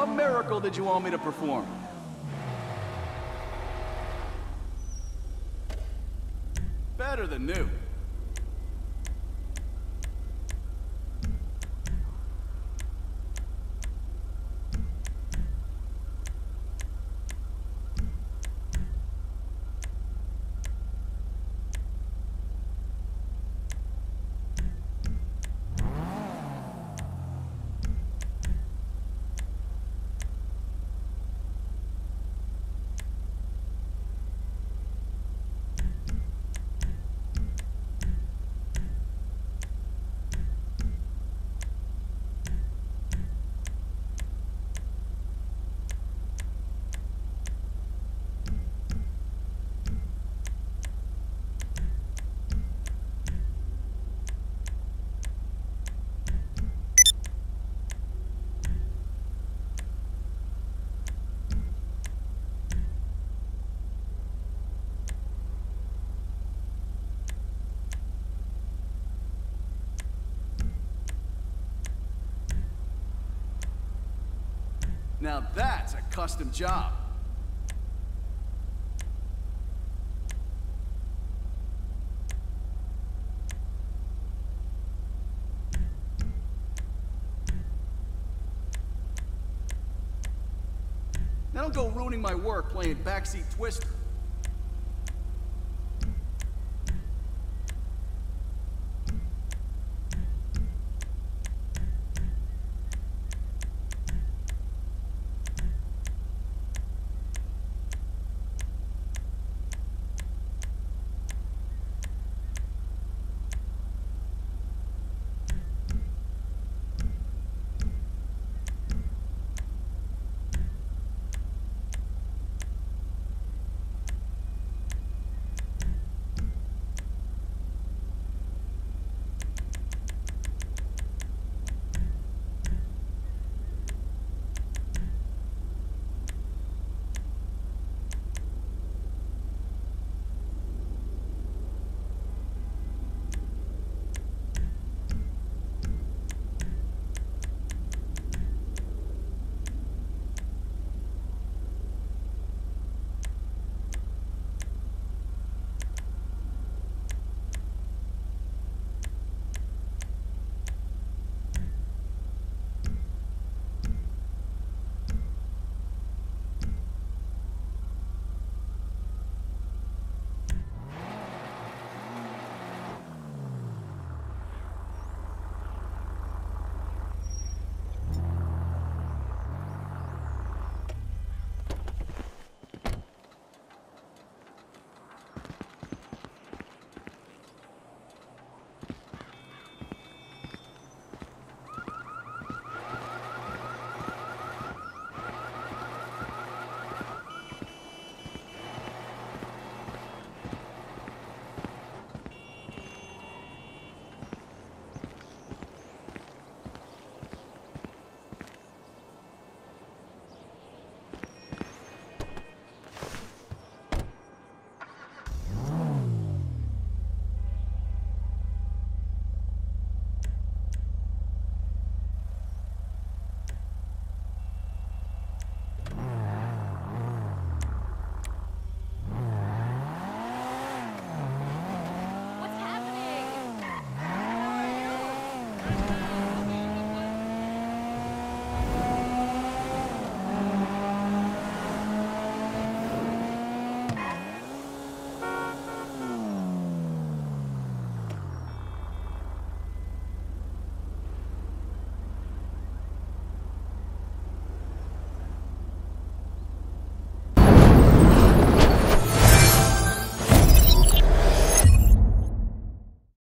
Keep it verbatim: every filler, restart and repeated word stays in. What miracle did you want me to perform? Better than new. Now that's a custom job. Now don't go ruining my work playing backseat twister.